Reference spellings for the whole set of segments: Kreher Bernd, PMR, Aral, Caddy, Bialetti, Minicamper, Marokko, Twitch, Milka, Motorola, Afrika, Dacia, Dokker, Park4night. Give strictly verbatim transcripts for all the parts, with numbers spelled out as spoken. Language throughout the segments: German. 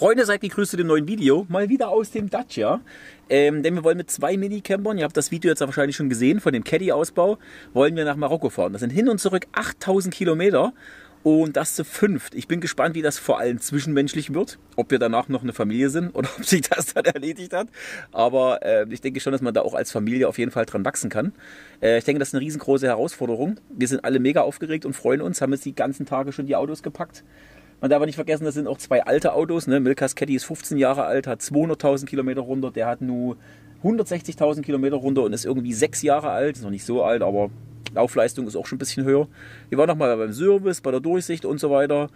Freunde, seid gegrüßt zu dem neuen Video. Mal wieder aus dem Dacia. Ähm, denn wir wollen mit zwei Minicampern, ihr habt das Video jetzt wahrscheinlich schon gesehen, von dem Caddy-Ausbau, wollen wir nach Marokko fahren. Das sind hin und zurück achttausend Kilometer. Und das zu fünft. Ich bin gespannt, wie das vor allem zwischenmenschlich wird. Ob wir danach noch eine Familie sind oder ob sich das dann erledigt hat. Aber äh, ich denke schon, dass man da auch als Familie auf jeden Fall dran wachsen kann. Äh, ich denke, das ist eine riesengroße Herausforderung. Wir sind alle mega aufgeregt und freuen uns. Haben jetzt die ganzen Tage schon die Autos gepackt. Man darf aber nicht vergessen, das sind auch zwei alte Autos. Ne? Milkas Caddy ist fünfzehn Jahre alt, hat zweihunderttausend Kilometer runter. Der hat nur hundertsechzigtausend Kilometer runter und ist irgendwie sechs Jahre alt. Ist noch nicht so alt, aber... Laufleistung ist auch schon ein bisschen höher. Wir waren nochmal beim Service, bei der Durchsicht und so weiter.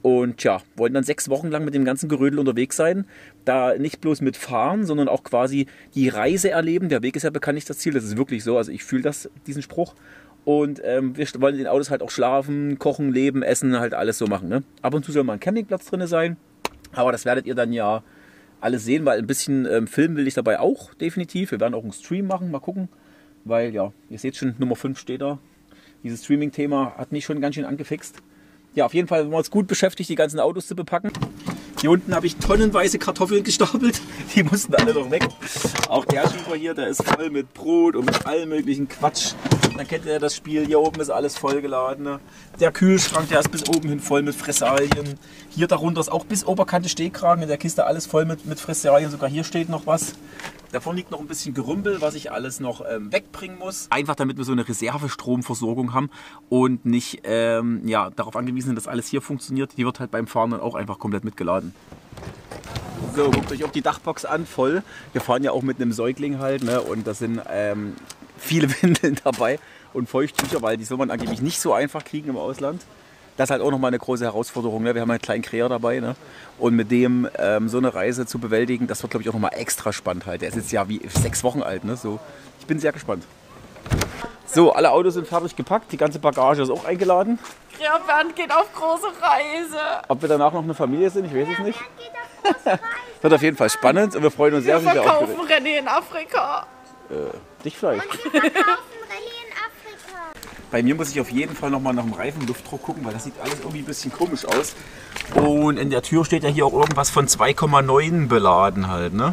Und tja, wollten dann sechs Wochen lang mit dem ganzen Gerödel unterwegs sein. Da nicht bloß mit fahren, sondern auch quasi die Reise erleben. Der Weg ist ja bekanntlich das Ziel, das ist wirklich so. Also ich fühle das, diesen Spruch. Und ähm, wir wollen in den Autos halt auch schlafen, kochen, leben, essen, halt alles so machen. Ne? Ab und zu soll mal ein Campingplatz drin sein. Aber das werdet ihr dann ja alles sehen, weil ein bisschen ähm, filmen will ich dabei auch definitiv. Wir werden auch einen Stream machen, mal gucken. Weil, ja, ihr seht schon, Nummer fünf steht da. Dieses Streaming-Thema hat mich schon ganz schön angefixt. Ja, auf jeden Fall waren wir uns gut beschäftigt, die ganzen Autos zu bepacken. Hier unten habe ich tonnenweise Kartoffeln gestapelt. Die mussten alle noch weg. Auch der Schieber hier, der ist voll mit Brot und mit allem möglichen Quatsch. Dann kennt ihr das Spiel. Hier oben ist alles vollgeladen. Ne? Der Kühlschrank, der ist bis oben hin voll mit Fressalien. Hier darunter ist auch bis Oberkante Stehkragen. In der Kiste alles voll mit, mit Fressalien. Sogar hier steht noch was. Davon liegt noch ein bisschen Gerümpel, was ich alles noch ähm, wegbringen muss. Einfach damit wir so eine Reservestromversorgung haben und nicht ähm, ja, darauf angewiesen sind, dass alles hier funktioniert. Die wird halt beim Fahren dann auch einfach komplett mitgeladen. So, guckt euch auch die Dachbox an, voll. Wir fahren ja auch mit einem Säugling halt, ne? Und das sind ähm, viele Windeln dabei und Feuchttücher, weil die soll man angeblich nicht so einfach kriegen im Ausland. Das ist halt auch nochmal eine große Herausforderung. Ne? Wir haben einen kleinen Kreher dabei, ne? Und mit dem ähm, so eine Reise zu bewältigen, das wird, glaube ich, auch nochmal extra spannend halt. Der ist jetzt ja wie sechs Wochen alt, ne? So, ich bin sehr gespannt. So, alle Autos sind fertig gepackt, die ganze Bagage ist auch eingeladen. Kreher Bernd geht auf große Reise. Ob wir danach noch eine Familie sind, ich weiß es nicht. Geht auf große Reise. Wird auf jeden Fall spannend und wir freuen uns sehr, sehr auf Wir verkaufen auf Rennen in Afrika. Äh, dich vielleicht. Und wir verkaufen Rennen in Afrika. Bei mir muss ich auf jeden Fall nochmal nach dem Reifenluftdruck gucken, weil das sieht alles irgendwie ein bisschen komisch aus. Und in der Tür steht ja hier auch irgendwas von zwei Komma neun beladen halt, ne?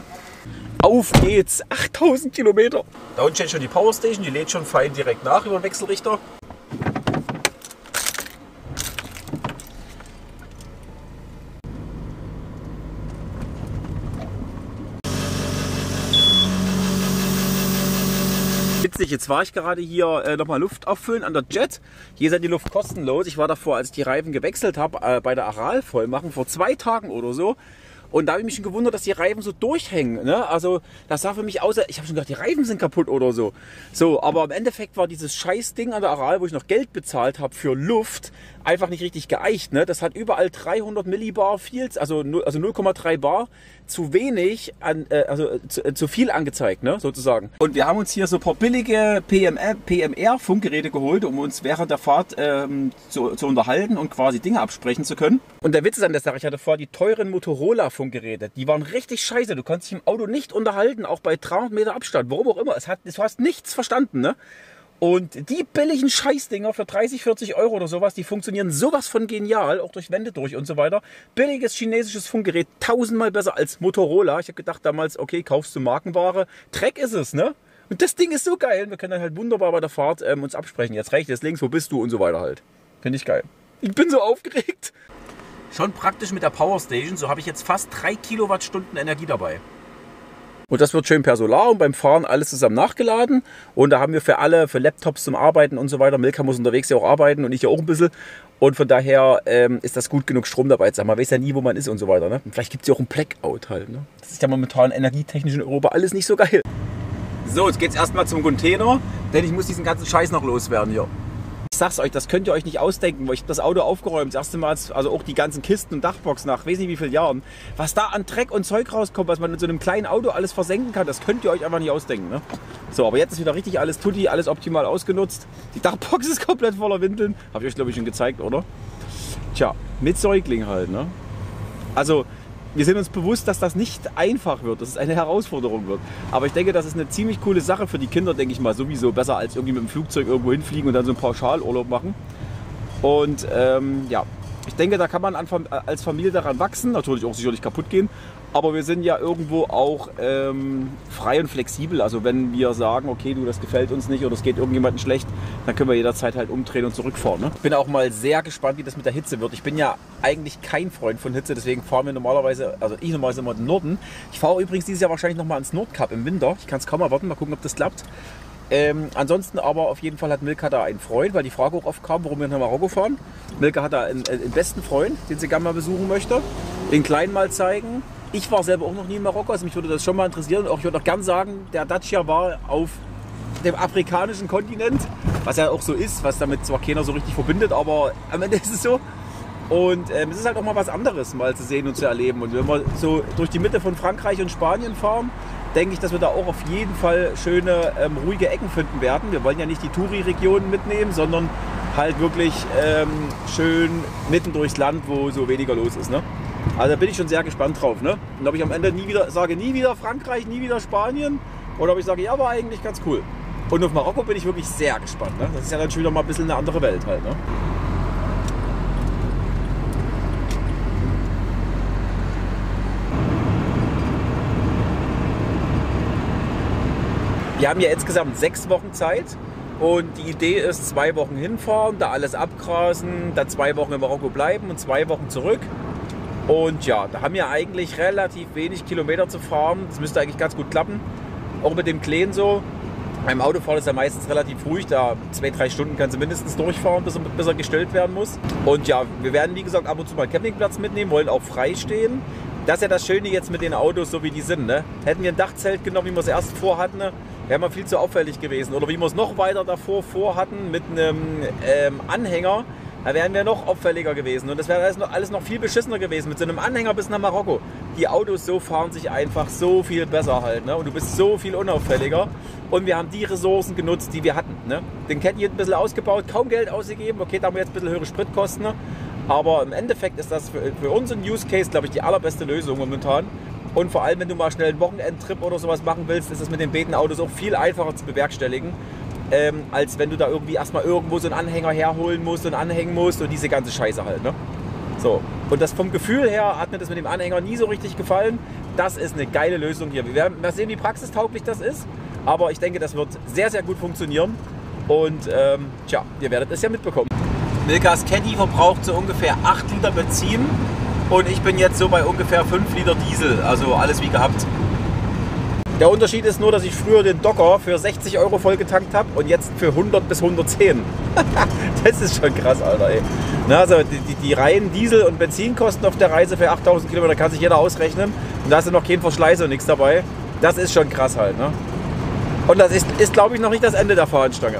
Auf geht's, achttausend Kilometer. Da unten steht schon die Powerstation, die lädt schon fein direkt nach über den Wechselrichter. Witzig, jetzt war ich gerade hier äh, nochmal Luft auffüllen an der Jet. Hier sind die Luft kostenlos. Ich war davor, als ich die Reifen gewechselt habe, äh, bei der Aral voll machen, vor zwei Tagen oder so. Und da habe ich mich schon gewundert, dass die Reifen so durchhängen. Ne? Also das sah für mich aus, ich habe schon gedacht, die Reifen sind kaputt oder so. So, aber im Endeffekt war dieses Scheißding an der Aral, wo ich noch Geld bezahlt habe für Luft, einfach nicht richtig geeicht. Ne? Das hat überall dreihundert Millibar, Fields, also, also null Komma drei Bar, zu wenig, an, äh, also zu, äh, zu viel angezeigt, ne? Sozusagen. Und wir haben uns hier so ein paar billige P M R Funkgeräte geholt, um uns während der Fahrt ähm, zu, zu unterhalten und quasi Dinge absprechen zu können. Und der Witz ist an der Sache, ich hatte vorher die teuren Motorola Funkgeräte, die waren richtig scheiße. Du konntest dich im Auto nicht unterhalten, auch bei dreihundert Meter Abstand, warum auch immer. Es hat, du hast nichts verstanden, ne? Und die billigen Scheißdinger für dreißig, vierzig Euro oder sowas, die funktionieren sowas von genial, auch durch Wände durch und so weiter. Billiges chinesisches Funkgerät, tausendmal besser als Motorola. Ich habe gedacht damals, okay, kaufst du Markenware, Dreck ist es, ne? Und das Ding ist so geil, wir können dann halt wunderbar bei der Fahrt ähm, uns absprechen. Jetzt rechts, jetzt links, wo bist du und so weiter halt. Finde ich geil. Ich bin so aufgeregt. Schon praktisch mit der Powerstation, so habe ich jetzt fast drei Kilowattstunden Energie dabei. Und das wird schön per Solar und beim Fahren alles zusammen nachgeladen. Und da haben wir für alle, für Laptops zum Arbeiten und so weiter. Milka muss unterwegs ja auch arbeiten und ich ja auch ein bisschen. Und von daher ähm, ist das gut genug Strom dabei. Sag, man weiß ja nie, wo man ist und so weiter. Ne? Und vielleicht gibt es ja auch einen Blackout halt. Ne? Das ist ja momentan energietechnisch in Europa alles nicht so geil. So, jetzt geht es erstmal zum Container, denn ich muss diesen ganzen Scheiß noch loswerden hier. Ich sag's euch, das könnt ihr euch nicht ausdenken, weil ich das Auto aufgeräumt, das erste Mal, also auch die ganzen Kisten und Dachbox nach, weiß nicht wie vielen Jahren, was da an Dreck und Zeug rauskommt, was man mit so einem kleinen Auto alles versenken kann, das könnt ihr euch einfach nicht ausdenken. Ne? So, aber jetzt ist wieder richtig alles tutti, alles optimal ausgenutzt. Die Dachbox ist komplett voller Windeln, habe ich euch glaube ich schon gezeigt, oder? Tja, mit Säugling halt, ne? Also, wir sind uns bewusst, dass das nicht einfach wird, dass es eine Herausforderung wird. Aber ich denke, das ist eine ziemlich coole Sache für die Kinder, denke ich mal, sowieso. Besser als irgendwie mit dem Flugzeug irgendwo hinfliegen und dann so einen Pauschalurlaub machen. Und ähm, ja, Ich denke, da kann man an, als Familie daran wachsen, natürlich auch sicherlich kaputt gehen, aber wir sind ja irgendwo auch ähm, frei und flexibel. Also wenn wir sagen, okay, du, das gefällt uns nicht oder es geht irgendjemandem schlecht, dann können wir jederzeit halt umdrehen und zurückfahren. Ne? Ich bin auch mal sehr gespannt, wie das mit der Hitze wird. Ich bin ja eigentlich kein Freund von Hitze, deswegen fahren wir normalerweise, also ich normalerweise immer in den Norden. Ich fahre übrigens dieses Jahr wahrscheinlich nochmal ans Nordkap im Winter. Ich kann es kaum erwarten, mal gucken, ob das klappt. Ähm, ansonsten aber auf jeden Fall hat Milka da einen Freund, weil die Frage auch oft kam, warum wir nach Marokko fahren. Milka hat da einen, einen besten Freund, den sie gerne mal besuchen möchte, den Kleinen mal zeigen. Ich war selber auch noch nie in Marokko, also mich würde das schon mal interessieren. Und auch, ich würde auch gern sagen, der Dacia war auf dem afrikanischen Kontinent, was ja auch so ist, was damit zwar keiner so richtig verbindet, aber am Ende ist es so. Und ähm, es ist halt auch mal was anderes, mal zu sehen und zu erleben. Und wenn wir so durch die Mitte von Frankreich und Spanien fahren, denke ich, dass wir da auch auf jeden Fall schöne, ähm, ruhige Ecken finden werden. Wir wollen ja nicht die Touri-Regionen mitnehmen, sondern halt wirklich ähm, schön mitten durchs Land, wo so weniger los ist. Ne? Also da bin ich schon sehr gespannt drauf. Ne? Und ob ich am Ende nie wieder sage, nie wieder Frankreich, nie wieder Spanien, oder ob ich sage, ja, war eigentlich ganz cool. Und auf Marokko bin ich wirklich sehr gespannt. Ne? Das ist ja dann schon wieder mal ein bisschen eine andere Welt halt. Ne? Wir haben ja insgesamt sechs Wochen Zeit und die Idee ist, zwei Wochen hinfahren, da alles abgrasen, da zwei Wochen in Marokko bleiben und zwei Wochen zurück. Und ja, da haben wir eigentlich relativ wenig Kilometer zu fahren. Das müsste eigentlich ganz gut klappen. Auch mit dem Kleinen so. Beim Autofahren ist er meistens relativ ruhig, da zwei, drei Stunden kann sie mindestens durchfahren, bis er, bis er gestellt werden muss. Und ja, wir werden wie gesagt ab und zu mal einen Campingplatz mitnehmen, wollen auch freistehen. Das ist ja das Schöne jetzt mit den Autos, so wie die sind. Ne? Hätten wir ein Dachzelt genommen, wie wir es erst vorhatten, wäre man viel zu auffällig gewesen. Oder wie wir es noch weiter davor vorhatten mit einem ähm, Anhänger, da wären wir noch auffälliger gewesen. Und das wäre alles noch, alles noch viel beschissener gewesen mit so einem Anhänger bis nach Marokko. Die Autos so fahren sich einfach so viel besser halt. Ne? Und du bist so viel unauffälliger. Und wir haben die Ressourcen genutzt, die wir hatten. Ne? Den Caddy ein bisschen ausgebaut, kaum Geld ausgegeben. Okay, da haben wir jetzt ein bisschen höhere Spritkosten. Ne? Aber im Endeffekt ist das für, für unseren Use Case, glaube ich, die allerbeste Lösung momentan. Und vor allem, wenn du mal schnell einen Wochenendtrip oder sowas machen willst, ist das mit den Betenautos auch viel einfacher zu bewerkstelligen, ähm, als wenn du da irgendwie erstmal irgendwo so einen Anhänger herholen musst und anhängen musst und diese ganze Scheiße halt. Ne? So. Und das vom Gefühl her hat mir das mit dem Anhänger nie so richtig gefallen. Das ist eine geile Lösung hier. Wir werden mal sehen, wie praxistauglich das ist. Aber ich denke, das wird sehr, sehr gut funktionieren. Und ähm, tja, ihr werdet es ja mitbekommen. Milkas Caddy verbraucht so ungefähr acht Liter Benzin und ich bin jetzt so bei ungefähr fünf Liter Diesel, also alles wie gehabt. Der Unterschied ist nur, dass ich früher den Dokker für sechzig Euro voll getankt habe und jetzt für hundert bis hundertzehn. Das ist schon krass, Alter, ey. Na, also die, die, die reinen Diesel- und Benzinkosten auf der Reise für achttausend Kilometer kann sich jeder ausrechnen. Und da ist ja noch kein Verschleiß und nichts dabei. Das ist schon krass halt, ne? Und das ist, ist glaube ich, noch nicht das Ende der Fahrradstange.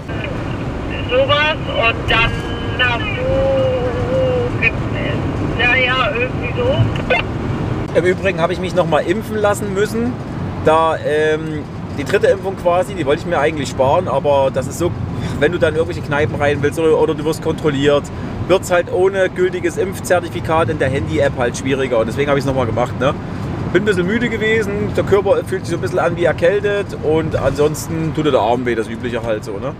Sowas und dann... Na, so. Ja, ja, irgendwie so. Im Übrigen habe ich mich nochmal impfen lassen müssen. Da ähm, die dritte Impfung quasi, die wollte ich mir eigentlich sparen, aber das ist so, wenn du dann irgendwelche Kneipen rein willst oder, oder du wirst kontrolliert, wird es halt ohne gültiges Impfzertifikat in der Handy-App halt schwieriger. Und deswegen habe ich es nochmal gemacht. Ne? Bin ein bisschen müde gewesen, der Körper fühlt sich so ein bisschen an wie erkältet und ansonsten tut dir der Arm weh, das übliche halt so. Ne?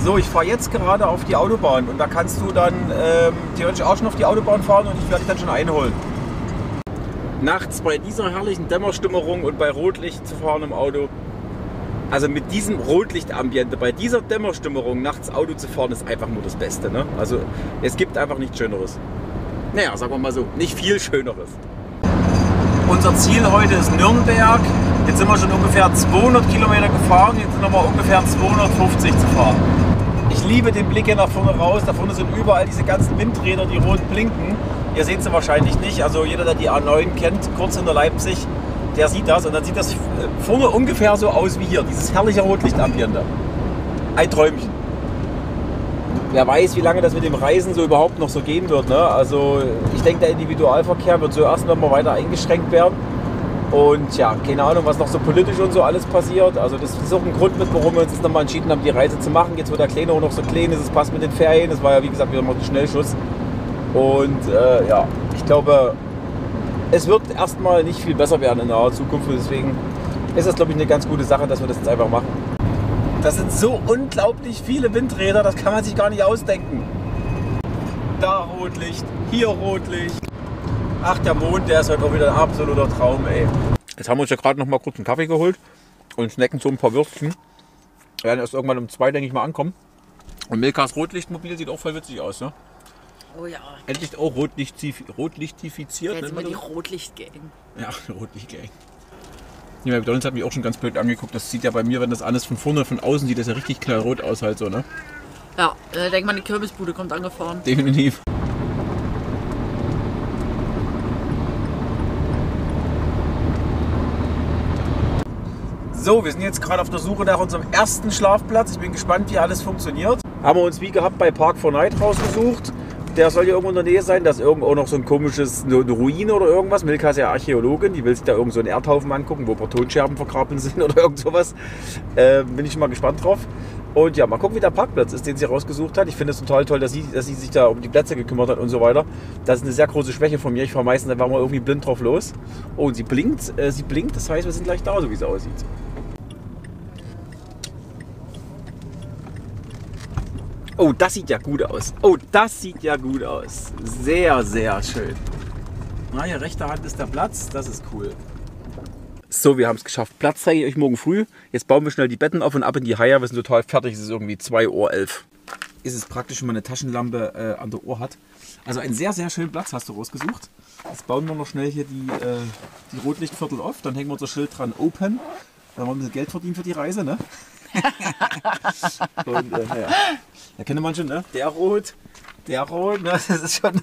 So, ich fahre jetzt gerade auf die Autobahn und da kannst du dann ähm, theoretisch auch schon auf die Autobahn fahren und ich werde dich dann schon einholen. Nachts bei dieser herrlichen Dämmerstümmerung und bei Rotlicht zu fahren im Auto, also mit diesem Rotlichtambiente, bei dieser Dämmerstümmerung nachts Auto zu fahren, ist einfach nur das Beste. Ne? Also es gibt einfach nichts Schöneres. Naja, sagen wir mal so, nicht viel Schöneres. Unser Ziel heute ist Nürnberg. Jetzt sind wir schon ungefähr zweihundert Kilometer gefahren, jetzt sind wir mal ungefähr zweihundertfünfzig zu fahren. Ich liebe den Blick hier nach vorne raus, da vorne sind überall diese ganzen Windräder, die rot blinken. Ihr seht sie wahrscheinlich nicht, also jeder, der die A neun kennt, kurz hinter Leipzig, der sieht das. Und dann sieht das vorne ungefähr so aus wie hier, dieses herrliche Rotlichtambiente. Ein Träumchen. Wer weiß, wie lange das mit dem Reisen so überhaupt noch so gehen wird. Ne? Also ich denke, der Individualverkehr wird so erst noch mal weiter eingeschränkt werden. Und ja, keine Ahnung, was noch so politisch und so alles passiert. Also das ist auch ein Grund mit, warum wir uns jetzt nochmal entschieden haben, die Reise zu machen. Jetzt wird der Kleine auch noch so klein, es passt mit den Ferien. Das war ja, wie gesagt, wieder mal ein Schnellschuss. Und äh, ja, ich glaube, es wird erstmal nicht viel besser werden in naher Zukunft. Deswegen ist das, glaube ich, eine ganz gute Sache, dass wir das jetzt einfach machen. Das sind so unglaublich viele Windräder, das kann man sich gar nicht ausdenken. Da Rotlicht, hier Rotlicht. Ach, der Mond, der ist heute auch wieder ein absoluter Traum, ey. Jetzt haben wir uns ja gerade noch mal kurz einen Kaffee geholt und snacken so ein paar Würstchen. Wir werden erst irgendwann um zwei, denke ich mal, ankommen. Und Milkas Rotlichtmobil sieht auch voll witzig aus, ne? Oh ja. Endlich auch rotlichtifiziert. Ja, jetzt mal die Rotlichtgang. Ja, Rotlichtgang. Ja, bei McDonalds hat mich auch schon ganz blöd angeguckt. Das sieht ja bei mir, wenn das alles von vorne, von außen sieht, das ja richtig knallrot aus halt so, ne? Ja, ich denke mal, die Kürbisbude kommt angefahren. Definitiv. So, wir sind jetzt gerade auf der Suche nach unserem ersten Schlafplatz. Ich bin gespannt, wie alles funktioniert. Haben wir uns wie gehabt bei Park for Night rausgesucht. Der soll ja irgendwo in der Nähe sein. Da ist irgendwo auch noch so ein komisches, eine Ruine oder irgendwas. Milka ist ja Archäologin, die will sich da irgend so einen Erdhaufen angucken, wo ein paar Tonscherben vergraben sind oder irgend sowas. Äh, bin ich mal gespannt drauf. Und ja, mal gucken, wie der Parkplatz ist, den sie rausgesucht hat. Ich finde es total toll, dass sie, dass sie sich da um die Plätze gekümmert hat und so weiter. Das ist eine sehr große Schwäche von mir. Ich fahre meistens einfach mal irgendwie blind drauf los. Oh, und sie blinkt. Äh, sie blinkt, das heißt, wir sind gleich da, so wie es aussieht. Oh, das sieht ja gut aus. Oh, das sieht ja gut aus. Sehr, sehr schön. Na, hier rechter Hand ist der Platz. Das ist cool. So, wir haben es geschafft. Platz zeige ich euch morgen früh. Jetzt bauen wir schnell die Betten auf und ab in die Haie. Wir sind total fertig. Es ist irgendwie zwei Uhr elf. Ist es praktisch, wenn man eine Taschenlampe äh, an der Uhr hat. Also einen sehr, sehr schönen Platz hast du rausgesucht. Jetzt bauen wir noch schnell hier die, äh, die Rotlichtviertel auf. Dann hängen wir unser Schild dran. Open. Dann wollen wir ein bisschen Geld verdienen für die Reise, ne? Und, äh, ja. Da kennt man schon, ne? Der Rot, der Rot, ne? Das ist schon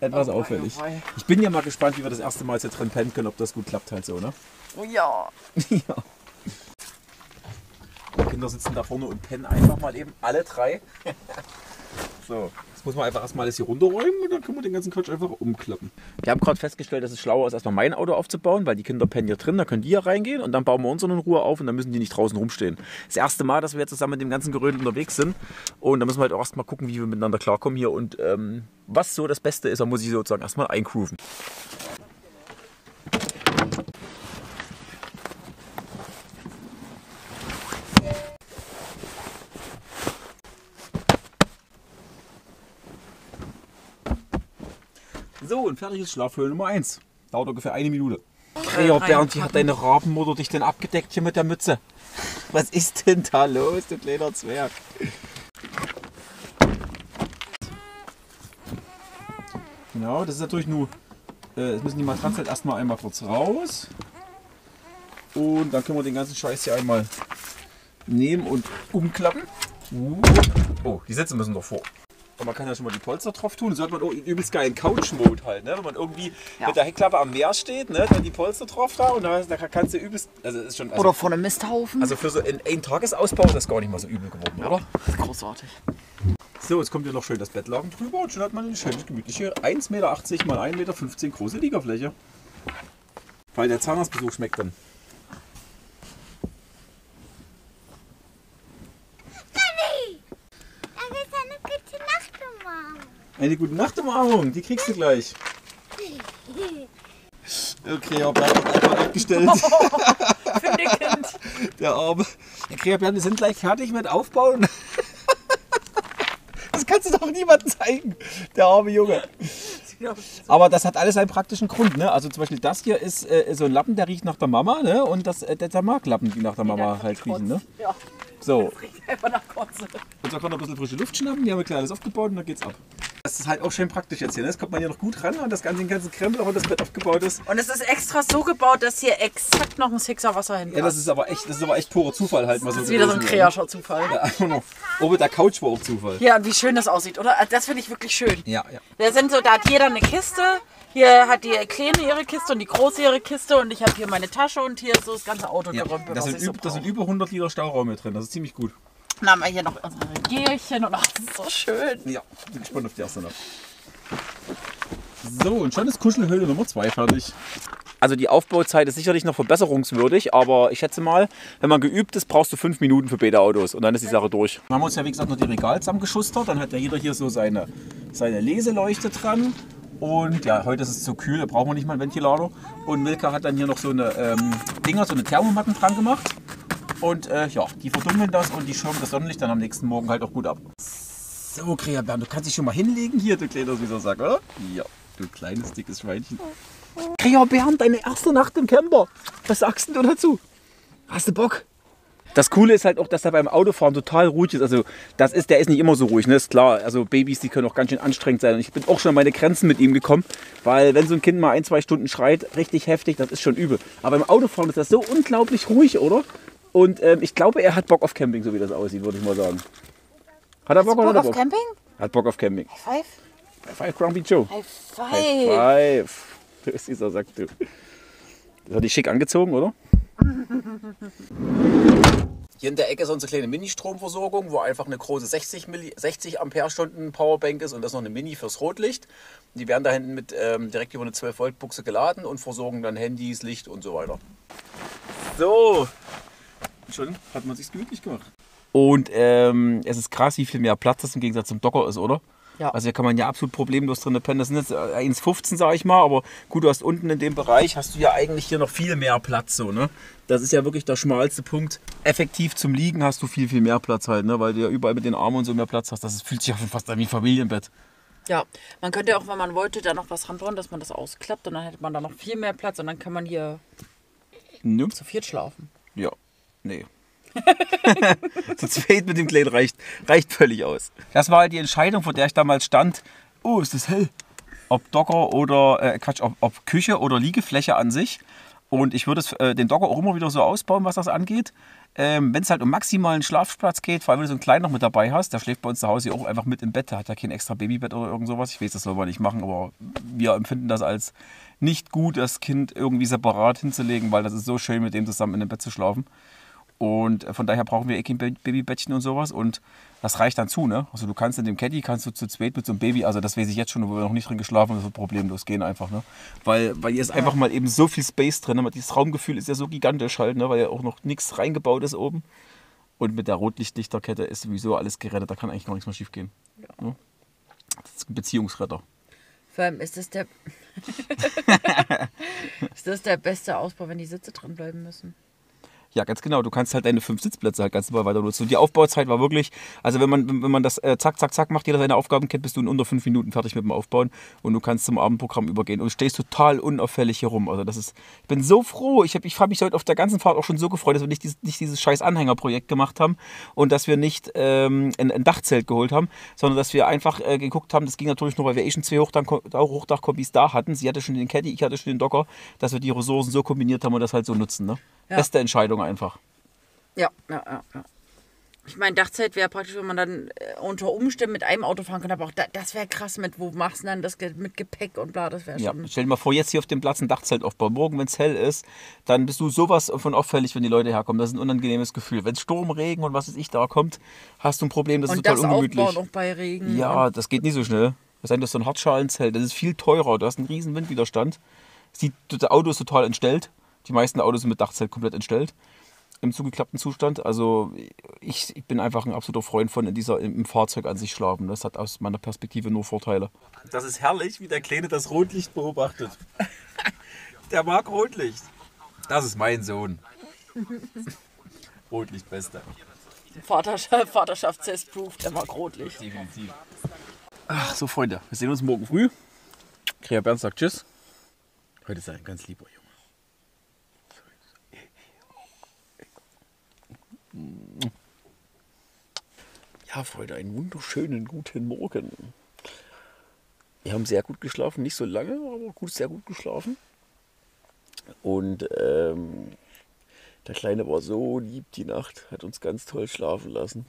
etwas oh auffällig. Oh ich bin ja mal gespannt, wie wir das erste Mal jetzt drin pennen können, ob das gut klappt halt so, ne? Oh ja. Ja. Die Kinder sitzen da vorne und pennen einfach mal eben alle drei. So, jetzt muss man einfach erstmal das hier runterräumen und dann können wir den ganzen Quatsch einfach umklappen. Wir haben gerade festgestellt, dass es schlauer ist, erstmal mein Auto aufzubauen, weil die Kinder pennen hier drin, da können die ja reingehen und dann bauen wir unseren in Ruhe auf und dann müssen die nicht draußen rumstehen. Das erste Mal, dass wir jetzt zusammen mit dem ganzen Gerödel unterwegs sind und da müssen wir halt auch erstmal gucken, wie wir miteinander klarkommen hier und ähm, was so das Beste ist, da muss ich sozusagen erstmal eingrooven. So, und fertig ist Schlafhöhle Nummer eins. Dauert ungefähr eine Minute. Kreher Bernd, wie hat deine Rabenmutter dich denn abgedeckt hier mit der Mütze? Was ist denn da los, du kleiner Zwerg? Genau, das ist natürlich nur... Äh, jetzt müssen die Matratzen halt erstmal einmal kurz raus. Und dann können wir den ganzen Scheiß hier einmal nehmen und umklappen. Uh. Oh, die Sitze müssen doch vor. Man kann ja schon mal die Polster drauf tun, so hat man auch übelst geilen Couch-Mode halt, ne? Wenn man irgendwie ja. mit der Heckklappe am Meer steht, ne? Dann die Polster drauf da und dann kannst du übelst, also ist schon... Also, oder vor einem Misthaufen. Also für so einen, einen Tagesausbau ist das gar nicht mal so übel geworden, ja. Oder? Großartig. So, jetzt kommt hier noch schön das Bettlaken drüber und schon hat man eine schöne gemütliche ein Meter achtzig mal ein Meter fünfzehn große Liegefläche. Weil der Zahnarztbesuch schmeckt dann. Eine gute Nachtumarmung, die kriegst du gleich. Okay, Kreher Bernd hat einfach abgestellt. Oh, für den Kind. Der Arme. Ja, Kreher Bernd, wir sind gleich fertig mit Aufbauen. Das kannst du doch niemandem zeigen, der arme Junge. Aber das hat alles einen praktischen Grund, ne? Also zum Beispiel das hier ist äh, so ein Lappen, der riecht nach der Mama, ne? Und das, äh, der Marklappen, die nach der Mama halt riechen, ne? Ja. So. Das riecht einfach nach Kotze. Und da kann man ein bisschen frische Luft schnappen, die haben wir kleines aufgebaut und dann geht's ab. Das ist halt auch schön praktisch jetzt hier, ne? Das kommt man hier noch gut ran an das ganze, den ganzen Krempel, auch wenn das Bett aufgebaut ist. Und es ist extra so gebaut, dass hier exakt noch ein Sixer Wasser hinkommt. Ja, das ist aber echt, das ist aber echt purer Zufall halt mal so. Das ist wieder so ein kreascher Zufall. Ja, einfach noch. Oh, mit der Couch war auch Zufall. Ja, und wie schön das aussieht, oder? Das finde ich wirklich schön. Ja, ja. Da sind so, da hat jeder eine Kiste. Hier hat die Kleine ihre Kiste und die Große ihre Kiste und ich habe hier meine Tasche und hier ist so das ganze Auto ja, gerümpelt. Das sind, so das sind über hundert Liter Stauraum hier drin, das ist ziemlich gut. Dann haben wir hier noch unsere Gierchen und ach, das ist so schön. Ja, bin gespannt auf die erste noch. So, und schon ist Kuschelhöhle Nummer zwei fertig. Also die Aufbauzeit ist sicherlich noch verbesserungswürdig, aber ich schätze mal, wenn man geübt ist, brauchst du fünf Minuten für Beta-Autos und dann ist die Sache durch. Dann haben wir uns ja wie gesagt noch die Regale zusammengeschustert, dann hat ja jeder hier so seine, seine Leseleuchte dran. Und ja, heute ist es zu kühl, da brauchen wir nicht mal einen Ventilator. Und Milka hat dann hier noch so eine ähm, Dinger, so eine Thermomatten dran gemacht. Und äh, ja, die verdunkeln das und die schirmen das Sonnenlicht dann am nächsten Morgen halt auch gut ab. So, Kreher Bernd, du kannst dich schon mal hinlegen hier, du kleiner süßer Sack, oder? Ja, du kleines, dickes Schweinchen. Kreher Bernd, deine erste Nacht im Camper. Was sagst du dazu? Hast du Bock? Das Coole ist halt auch, dass er beim Autofahren total ruhig ist. Also das ist, der ist nicht immer so ruhig, ne? Ist klar. Also Babys, die können auch ganz schön anstrengend sein. Und ich bin auch schon an meine Grenzen mit ihm gekommen, weil wenn so ein Kind mal ein, zwei Stunden schreit, richtig heftig, das ist schon übel. Aber beim Autofahren ist das so unglaublich ruhig, oder? Und ähm, ich glaube, er hat Bock auf Camping, so wie das aussieht, würde ich mal sagen. Hat er Bock, Bock oder hat er Bock? Auf Camping? Hat Bock auf Camping. High five? High five, Grumpy Joe. High five. High five. Du bist dieser Sack, du. Das hat dich schick angezogen, oder? Hier in der Ecke ist unsere kleine Mini-Stromversorgung, wo einfach eine große sechzig, sechzig Ampere-Stunden Powerbank ist und das noch eine Mini fürs Rotlicht. Die werden da hinten mit, ähm, direkt über eine zwölf Volt Buchse geladen und versorgen dann Handys, Licht und so weiter. So, und schon hat man sich's gemütlich gemacht. Und ähm, es ist krass, wie viel mehr Platz das im Gegensatz zum Dokker ist, oder? Ja. Also hier kann man ja absolut problemlos drin pennen. Das sind jetzt eins Komma fünfzehn, sage ich mal, aber gut, du hast unten in dem Bereich, hast du ja eigentlich hier noch viel mehr Platz. So, ne? Das ist ja wirklich der schmalste Punkt. Effektiv zum Liegen hast du viel, viel mehr Platz halt, ne? Weil du ja überall mit den Armen und so mehr Platz hast. Das fühlt sich ja fast an wie ein Familienbett. Ja, man könnte auch, wenn man wollte, da noch was ranbauen, dass man das ausklappt und dann hätte man da noch viel mehr Platz und dann kann man hier ne? zu viert schlafen. Ja, nee. Zu zweit mit dem Kleid reicht, reicht völlig aus. Das war halt die Entscheidung, vor der ich damals stand. Oh, ist das hell. Ob Dokker oder, äh, Quatsch, ob, ob Küche oder Liegefläche an sich. Und ich würde es, äh, den Dokker auch immer wieder so ausbauen, was das angeht. Ähm, Wenn es halt um maximalen Schlafplatz geht, vor allem wenn du so einen Kleinen noch mit dabei hast, der schläft bei uns zu Hause auch einfach mit im Bett. Der hat ja kein extra Babybett oder irgend sowas. Ich weiß, das soll man nicht machen, aber wir empfinden das als nicht gut, das Kind irgendwie separat hinzulegen, weil das ist so schön, mit dem zusammen in dem Bett zu schlafen. Und von daher brauchen wir eh kein Babybettchen und sowas und das reicht dann zu, ne? Also du kannst in dem Caddy, kannst du zu zweit mit so einem Baby, also das weiß ich jetzt schon, wo wir noch nicht drin geschlafen haben, das wird problemlos gehen einfach, ne? Weil, weil hier ist einfach mal eben so viel Space drin, ne? Dieses Raumgefühl ist ja so gigantisch halt, ne? Weil ja auch noch nichts reingebaut ist oben. Und mit der Rotlichtlichterkette ist sowieso alles gerettet, da kann eigentlich gar nichts mehr schief gehen. Ne? Das ist ein Beziehungsretter. Vor allem ist das der, ist das der beste Ausbau, wenn die Sitze drin bleiben müssen. Ja, ganz genau. Du kannst halt deine fünf Sitzplätze halt ganz normal weiter nutzen. Und die Aufbauzeit war wirklich, also wenn man, wenn man das äh, zack, zack, zack macht, jeder seine Aufgaben kennt, bist du in unter fünf Minuten fertig mit dem Aufbauen und du kannst zum Abendprogramm übergehen und stehst total unauffällig hier rum. Also das ist, ich bin so froh. Ich, ich habe mich heute auf der ganzen Fahrt auch schon so gefreut, dass wir nicht dieses, nicht dieses scheiß Anhängerprojekt gemacht haben und dass wir nicht ähm, ein, ein Dachzelt geholt haben, sondern dass wir einfach äh, geguckt haben, das ging natürlich nur, weil wir eh schon zwei Hochdachkombis da hatten. Sie hatte schon den Caddy, ich hatte schon den Dokker, dass wir die Ressourcen so kombiniert haben und das halt so nutzen. Ne? Ja. Beste Entscheidung einfach. Ja, ja, ja, ja. Ich meine, Dachzeit wäre praktisch, wenn man dann äh, unter Umständen mit einem Auto fahren könnte, aber auch da, das wäre krass mit, wo machst du dann das mit Gepäck und bla, das wäre schon... Ja, stell dir mal vor, jetzt hier auf dem Platz ein Dachzelt aufbauen. Morgen, wenn es hell ist, dann bist du sowas von auffällig, wenn die Leute herkommen. Das ist ein unangenehmes Gefühl. Wenn Sturm, Regen und was weiß ich da kommt, hast du ein Problem, das und ist total das ungemütlich. Und das aufbauen auch bei Regen. Ja, das geht nicht so schnell. Das ist so ein Hartschalenzelt, das ist viel teurer, du hast einen riesen Windwiderstand. Das Auto ist total entstellt. Die meisten Autos sind mit Dachzelt komplett entstellt, im zugeklappten Zustand. Also ich, ich bin einfach ein absoluter Freund von in dieser, im Fahrzeug an sich schlafen. Das hat aus meiner Perspektive nur Vorteile. Das ist herrlich, wie der Kleine das Rotlicht beobachtet. Der mag Rotlicht. Das ist mein Sohn. Rotlichtbeste. Vaterschaft, Vaterschaftstest proof, der mag Rotlicht. Definitiv. Ach so, Freunde, wir sehen uns morgen früh. Kreher Bernd sagt tschüss. Heute ist er ein ganz lieber Junge. Ja, Freunde, einen wunderschönen guten Morgen. Wir haben sehr gut geschlafen, nicht so lange, aber gut, sehr gut geschlafen. Und ähm, der Kleine war so lieb die Nacht, hat uns ganz toll schlafen lassen.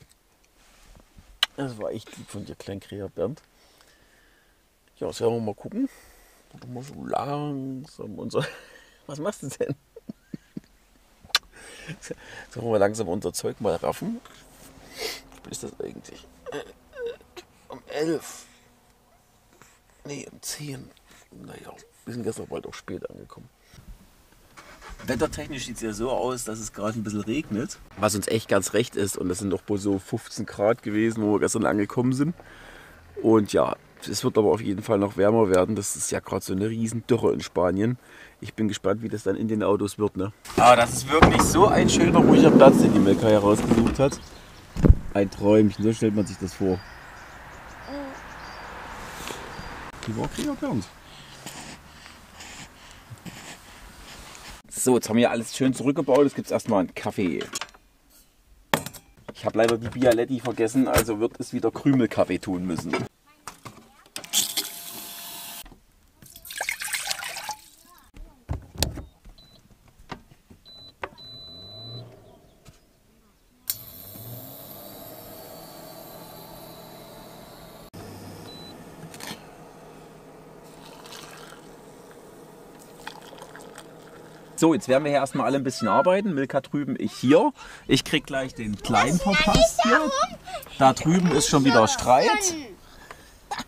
Das war echt lieb von dir, kleinen Kreher Bernd. Ja, jetzt werden wir mal gucken. Wir mal so langsam unser... Was machst du denn? Sollen wir mal langsam unser Zeug mal raffen? Wie ist das eigentlich? Um elf. Nee, um zehn. Naja, wir sind gestern bald auch spät angekommen. Wettertechnisch sieht es ja so aus, dass es gerade ein bisschen regnet. Was uns echt ganz recht ist. Und das sind doch wohl so fünfzehn Grad gewesen, wo wir gestern angekommen sind. Und ja, Es wird aber auf jeden Fall noch wärmer werden. Das ist ja gerade so eine riesen Dürre in Spanien. Ich bin gespannt, wie das dann in den Autos wird. Ne? Aber das ist wirklich so ein schöner, ruhiger Platz, den die Milka hier rausgesucht hat. Ein Träumchen, so stellt man sich das vor. Die war Kreher Bernd. So, jetzt haben wir alles schön zurückgebaut. Jetzt gibt es erstmal einen Kaffee. Ich habe leider die Bialetti vergessen, also wird es wieder Krümelkaffee tun müssen. So, jetzt werden wir hier erstmal alle ein bisschen arbeiten. Milka drüben, ich hier. Ich krieg gleich den Kleinen verpasst hier. Da drüben ist schon wieder Streit.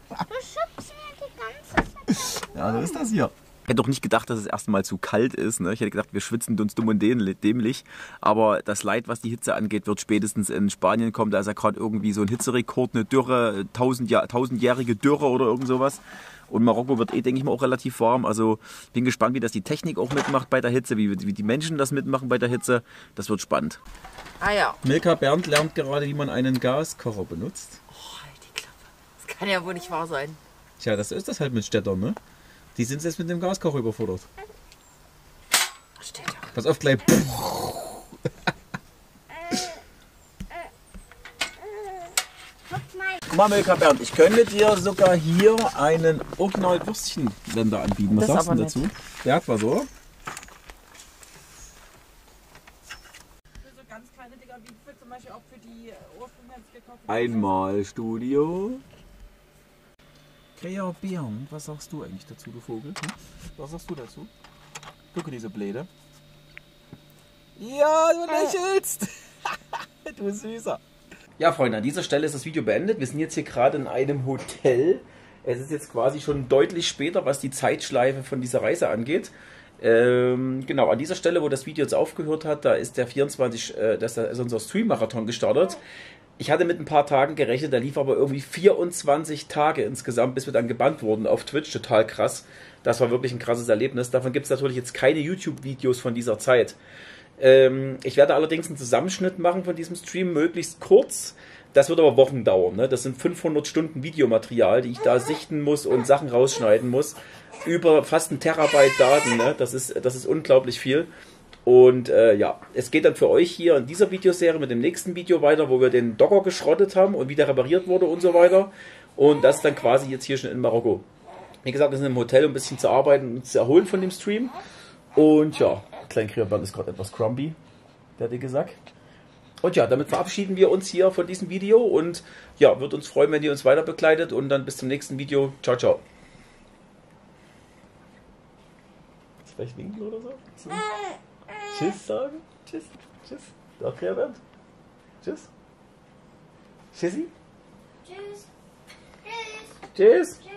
Du schubst mir die ganze Zeit. Ja, so ist das hier. Ich hätte doch nicht gedacht, dass es erstmal zu kalt ist. Ne? Ich hätte gedacht, wir schwitzen uns dumm und dämlich. Aber das Leid, was die Hitze angeht, wird spätestens in Spanien kommen. Da ist ja gerade irgendwie so ein Hitzerekord, eine Dürre, tausendjährige Dürre oder irgend sowas. Und Marokko wird eh, denke ich mal, auch relativ warm. Also bin gespannt, wie das die Technik auch mitmacht bei der Hitze, wie, wie die Menschen das mitmachen bei der Hitze. Das wird spannend. Ah ja. Milka Bernd lernt gerade, wie man einen Gaskocher benutzt. Oh, halt die Klappe. Das kann ja wohl nicht wahr sein. Tja, das ist das halt mit Städtern, ne? Die sind jetzt mit dem Gaskocher überfordert. Steht da. Pass auf, gleich. Guck mal, Milka Bernd, ich könnte dir sogar hier einen Original-Würstchenblender anbieten. Was sagst du denn dazu? Der hat was, oder? Für so ganz kleine Dinger, wie für zum Beispiel auch für die Ohrfummeln. Einmal Studio. Kreher Bernd, was sagst du eigentlich dazu, du Vogel? Hm? Was sagst du dazu? Gucke diese Bläde. Ja, du lächelst! Du Süßer! Ja, Freunde, an dieser Stelle ist das Video beendet. Wir sind jetzt hier gerade in einem Hotel. Es ist jetzt quasi schon deutlich später, was die Zeitschleife von dieser Reise angeht. Ähm, genau, an dieser Stelle, wo das Video jetzt aufgehört hat, da ist der vierundzwanzig, äh, das ist unser Stream-Marathon gestartet. Ich hatte mit ein paar Tagen gerechnet, da lief aber irgendwie vierundzwanzig Tage insgesamt, bis wir dann gebannt wurden auf Twitch. Total krass. Das war wirklich ein krasses Erlebnis. Davon gibt es natürlich jetzt keine YouTube-Videos von dieser Zeit. Ähm, ich werde allerdings einen Zusammenschnitt machen von diesem Stream, möglichst kurz. Das wird aber Wochen dauern. Ne? Das sind fünfhundert Stunden Videomaterial, die ich da sichten muss und Sachen rausschneiden muss. Über fast ein Terabyte Daten. Ne? Das ist, das ist unglaublich viel. Und äh, ja, es geht dann für euch hier in dieser Videoserie mit dem nächsten Video weiter, wo wir den Dokker geschrottet haben und wieder repariert wurde und so weiter. Und das dann quasi jetzt hier schon in Marokko. Wie gesagt, wir sind im Hotel, um ein bisschen zu arbeiten und zu erholen von dem Stream. Und ja, Klein Kreher Bernd ist gerade etwas grumpy, der dicke Sack. Und ja, damit verabschieden wir uns hier von diesem Video. Und ja, wird uns freuen, wenn ihr uns weiter begleitet. Und dann bis zum nächsten Video. Ciao, ciao. Vielleicht winken oder so? so. Tschüss sagen? Tschüss. Tschüss. Dokker Bernd. Tschüss. Tschüssi. Tschüss. Tschüss. Tschüss.